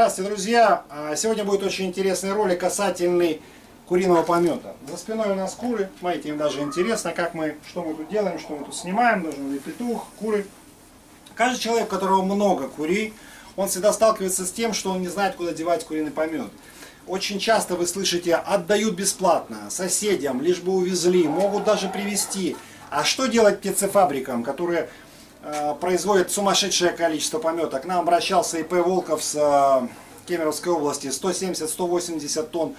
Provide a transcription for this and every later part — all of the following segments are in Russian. Здравствуйте, друзья! Сегодня будет очень интересный ролик касательно куриного помета. За спиной у нас куры. Смотрите, им даже интересно, что мы тут делаем, что мы тут снимаем. Должен быть петух, куры. Каждый человек, у которого много курей, он всегда сталкивается с тем, что он не знает, куда девать куриный помет. Очень часто вы слышите: отдают бесплатно соседям, лишь бы увезли, могут даже привезти. А что делать птицефабрикам, которые производит сумасшедшее количество помета? К нам обращался ИП Волков с Кемеровской области. 170-180 тонн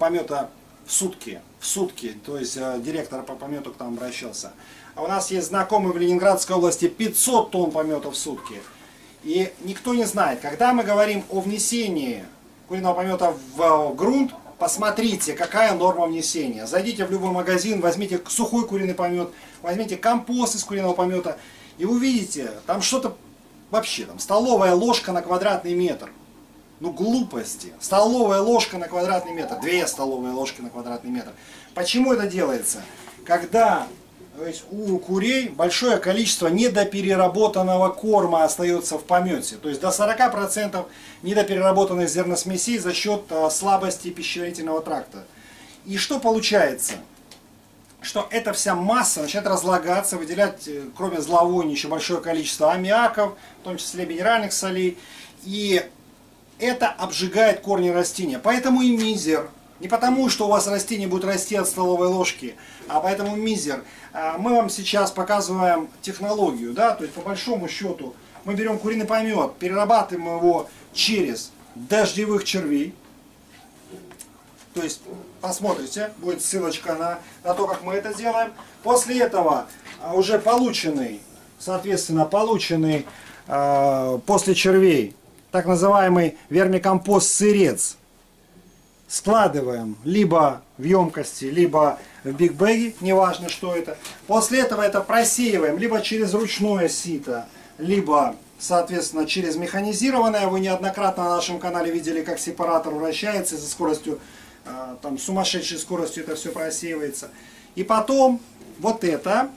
помета в сутки. То есть директор по помету к нам обращался. А у нас есть знакомый в Ленинградской области, 500 тонн помета в сутки. И никто не знает. Когда мы говорим о внесении куриного помета в грунт, посмотрите, какая норма внесения. Зайдите в любой магазин, возьмите сухой куриный помет, возьмите компост из куриного помета. И вы видите, там что-то вообще, там столовая ложка на квадратный метр. Ну глупости. Столовая ложка на квадратный метр. 2 столовые ложки на квадратный метр. Почему это делается? Когда у курей большое количество недопереработанного корма остается в помете. То есть до 40% недопереработанных зерносмесей за счет слабости пищеварительного тракта. И что получается? Что эта вся масса начинает разлагаться, выделять, кроме зловония, еще большое количество аммиаков, в том числе минеральных солей. И это обжигает корни растения. Поэтому и мизер. Не потому, что у вас растение будет расти от столовой ложки, а поэтому мизер. Мы вам сейчас показываем технологию, да, то есть по большому счету мы берем куриный помет, перерабатываем его через дождевых червей. То есть, посмотрите, будет ссылочка на то, как мы это делаем. После этого уже полученный, соответственно, после червей, так называемый вермикомпост-сырец, складываем либо в емкости, либо в бигбэги, неважно, что это. После этого это просеиваем либо через ручное сито, либо, соответственно, через механизированное. Вы неоднократно на нашем канале видели, как сепаратор вращается со скоростью, там, сумасшедшей скоростью это все просеивается. И потом вот это,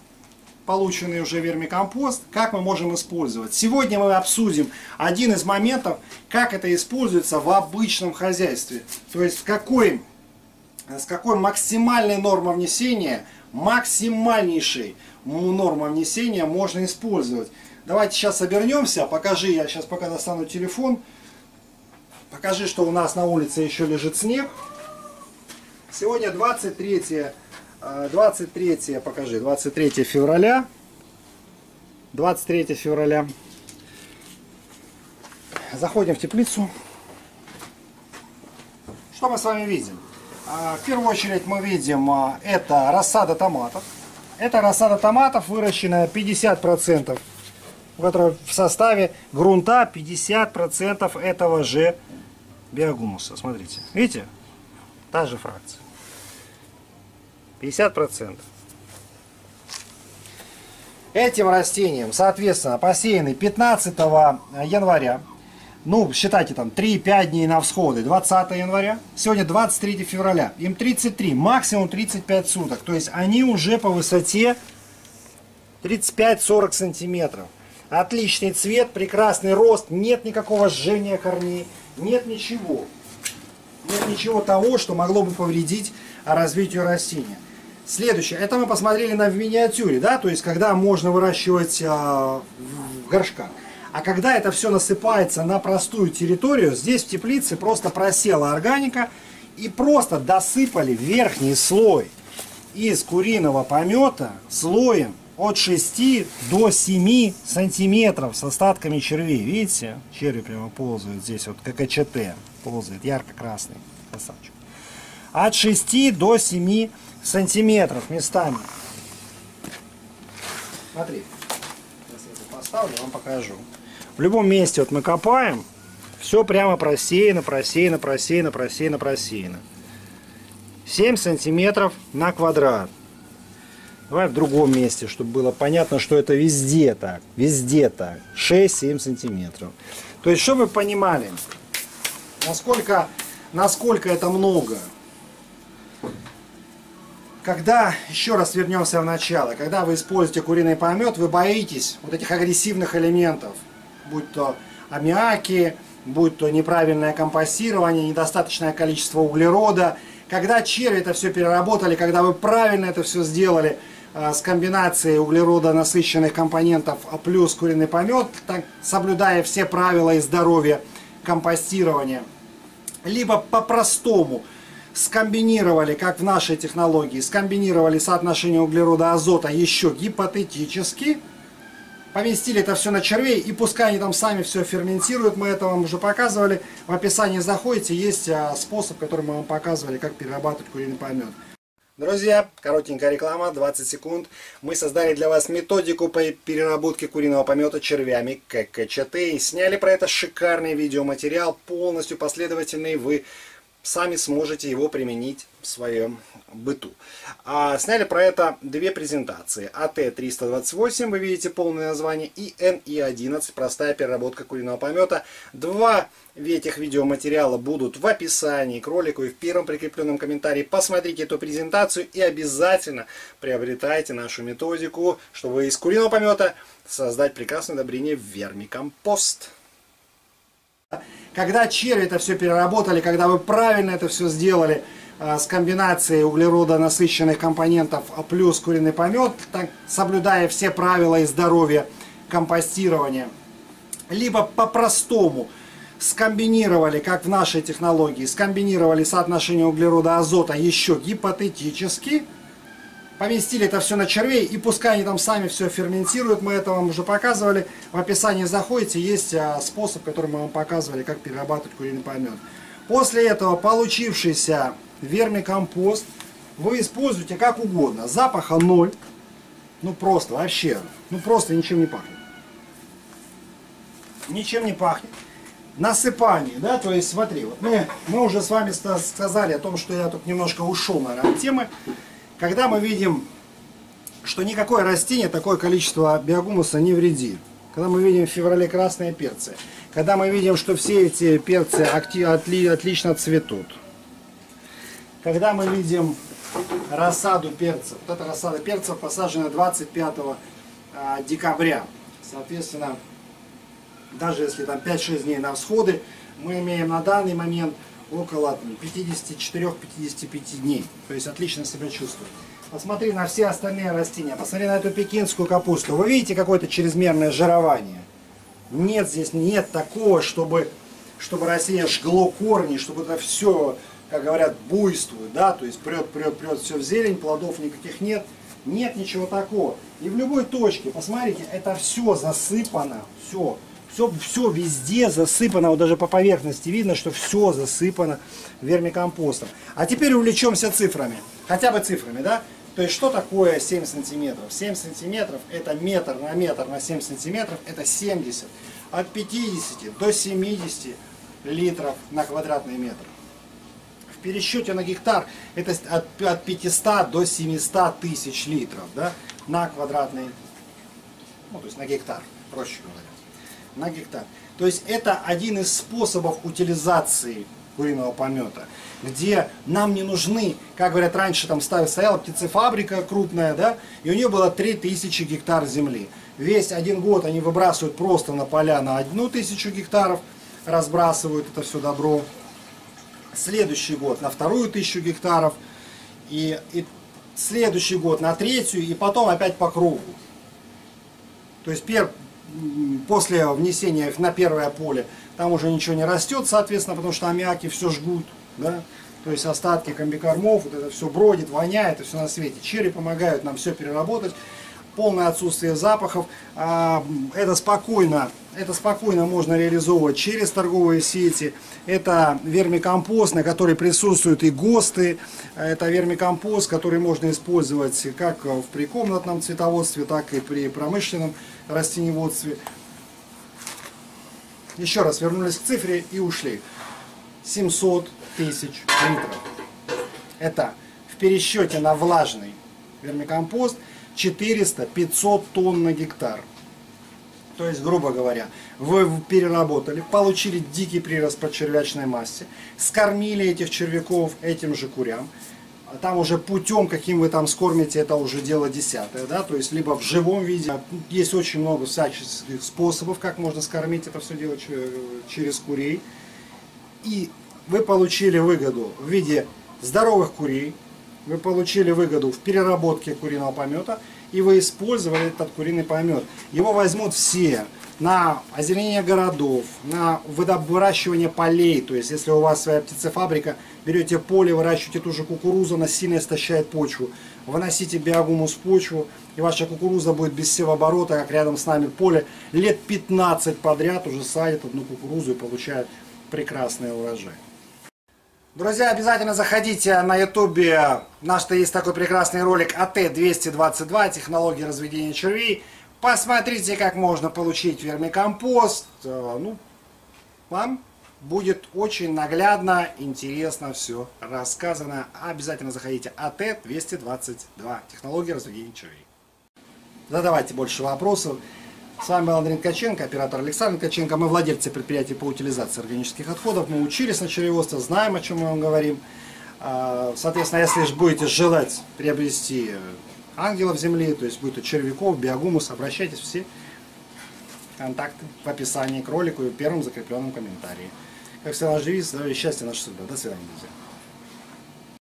полученный уже вермикомпост, как мы можем использовать. Сегодня мы обсудим один из моментов, как это используется в обычном хозяйстве. То есть с какой максимальной нормой внесения, максимальнейшей нормой внесения можно использовать. Давайте сейчас обернемся, покажи, я сейчас пока достану телефон. Покажи, что у нас на улице еще лежит снег. Сегодня 23 февраля. Заходим в теплицу. Что мы с вами видим? В первую очередь мы видим, это рассада томатов. Это рассада томатов, выращенная 50%, которая в составе грунта 50% этого же биогумуса. Смотрите, видите? Та же фракция. 50%. Этим растениям, соответственно, посеяны 15 января. Ну, считайте, там 3-5 дней на всходы. 20 января. Сегодня 23 февраля. Им 33, максимум 35 суток. То есть они уже по высоте 35-40 сантиметров. Отличный цвет, прекрасный рост. Нет никакого жжения корней. Нет ничего. Нет ничего того, что могло бы повредить развитию растения. Следующее. Это мы посмотрели в миниатюре, да, то есть когда можно выращивать в горшках. А когда это все насыпается на простую территорию, здесь в теплице просто просела органика и просто досыпали верхний слой из куриного помета слоем от 6 до 7 сантиметров с остатками червей. Видите, черви прямо ползают здесь, вот ККЧТ ползает, ярко-красный красавчик. От 6 до 7 сантиметров местами. Смотри, сейчас я это поставлю, вам покажу. В любом месте вот мы копаем, все прямо просеяно. 7 сантиметров на квадрат. Давай в другом месте, чтобы было понятно, что это везде так. 6-7 сантиметров. То есть, чтобы вы понимали, насколько это много. Когда, еще раз вернемся в начало, когда вы используете куриный помет, вы боитесь вот этих агрессивных элементов. Будь то аммиаки, будь то неправильное компостирование, недостаточное количество углерода. Когда черви это все переработали, когда вы правильно это все сделали с комбинацией углеродонасыщенных компонентов плюс куриный помет, так, соблюдая все правила и здоровья компостирования, либо по-простому скомбинировали, как в нашей технологии, скомбинировали соотношение углерода азота еще гипотетически, поместили это все на червей, и пускай они там сами все ферментируют, мы это вам уже показывали. В описании заходите, есть способ, который мы вам показывали, как перерабатывать куриный помет. Друзья, коротенькая реклама, 20 секунд. Мы создали для вас методику по переработке куриного помета червями ККЧТ и сняли про это шикарный видеоматериал, полностью последовательный, вы сами сможете его применить в своем быту. Сняли про это две презентации. АТ-328, вы видите полное название, и НИ-11, простая переработка куриного помета. Два этих видеоматериала будут в описании к ролику и в первом прикрепленном комментарии. Посмотрите эту презентацию и обязательно приобретайте нашу методику, чтобы из куриного помета создать прекрасное удобрение вермикомпост. Когда черви это все переработали, когда вы правильно это все сделали с комбинацией углеродонасыщенных компонентов плюс куриный помет, так, соблюдая все правила и здоровья компостирования, либо по-простому скомбинировали, как в нашей технологии, скомбинировали соотношение углерода азота еще гипотетически, поместили это все на червей, и пускай они там сами все ферментируют, мы это вам уже показывали. В описании заходите, есть способ, который мы вам показывали, как перерабатывать куриный помет. После этого получившийся вермикомпост вы используете как угодно. Запаха ноль, ну просто вообще, ну просто ничем не пахнет. Ничем не пахнет. Насыпание, да, то есть смотри, вот мы уже с вами сказали о том, что я тут немножко ушел, наверное, от темы. Когда мы видим, что никакое растение такое количество биогумуса не вредит, когда мы видим в феврале красные перцы, когда мы видим, что все эти перцы отлично цветут, когда мы видим рассаду перцев, вот эта рассада перцев посажена 25 декабря, соответственно, даже если там 5-6 дней на всходы, мы имеем на данный момент около 54-55 дней. То есть отлично себя чувствует. Посмотри на все остальные растения. Посмотри на эту пекинскую капусту. Вы видите какое-то чрезмерное жирование? Нет, здесь нет такого, чтобы растение жгло корни, чтобы это все, как говорят, буйствует. Да? То есть прет все в зелень, плодов никаких нет. Нет ничего такого. И в любой точке, посмотрите, это все засыпано. Все везде засыпано, вот даже по поверхности видно, что все засыпано вермикомпостом. А теперь увлечемся цифрами, хотя бы цифрами, да? То есть что такое 7 сантиметров? 7 сантиметров это метр на 7 сантиметров, это 70. От 50 до 70 литров на квадратный метр. В пересчете на гектар это от 500 до 700 тысяч литров, да? На квадратный, ну то есть на гектар, проще говоря. На гектар. То есть это один из способов утилизации куриного помета, где нам не нужны, как говорят, раньше там стояла птицефабрика крупная, да, и у нее было 3000 гектар земли. Весь один год они выбрасывают просто на поля на 1000 гектаров, разбрасывают это все добро. Следующий год на 2000 гектаров, и следующий год на 3000, и потом опять по кругу. То есть после внесения их на первое поле там уже ничего не растет, соответственно, потому что аммиаки все жгут, да? То есть остатки комбикормов, вот это все бродит, воняет, и все на свете. Черви помогают нам все переработать, полное отсутствие запахов. Это спокойно можно реализовывать через торговые сети. Это вермикомпост, на который присутствуют и ГОСТы. Это вермикомпост, который можно использовать как в прикомнатном цветоводстве, так и при промышленном растениеводстве. Еще раз вернулись к цифре и ушли. 700 тысяч литров. Это в пересчете на влажный вермикомпост 400-500 тонн на гектар. То есть, грубо говоря, вы переработали, получили дикий прирост по червячной массе, скормили этих червяков этим же курям, Там уже путем, каким вы там скормите, это уже дело десятое, да, то есть либо в живом виде. Есть очень много всяческих способов, как можно скормить это все дело через курей. И вы получили выгоду в виде здоровых курей, вы получили выгоду в переработке куриного помета, и вы использовали этот куриный помет. Его возьмут все на озеленение городов, на выращивание полей. То есть, если у вас своя птицефабрика, берете поле, выращиваете ту же кукурузу, она сильно истощает почву. Выносите биогумус в почву, и ваша кукуруза будет без севооборота, как рядом с нами поле. Лет 15 подряд уже садят одну кукурузу и получают прекрасный урожай. Друзья, обязательно заходите на ютубе, у нас есть такой прекрасный ролик АТ-222, технологии разведения червей. Посмотрите, как можно получить вермикомпост. Ну, вам будет очень наглядно, интересно все рассказано. Обязательно заходите. АТ-222. Технологии разведения червей. Задавайте больше вопросов. С вами был Андрей Ткаченко, оператор Александр Ткаченко. Мы владельцы предприятия по утилизации органических отходов. Мы учились на червеводстве, знаем, о чем мы вам говорим. Соответственно, если же будете желать приобрести ангелов земли, то есть будет червяков, биогумус, обращайтесь, все контакты в описании к ролику и в первом закрепленном комментарии. Как всегда, наш девиз, здоровья, счастья, наша судьба. До свидания, друзья.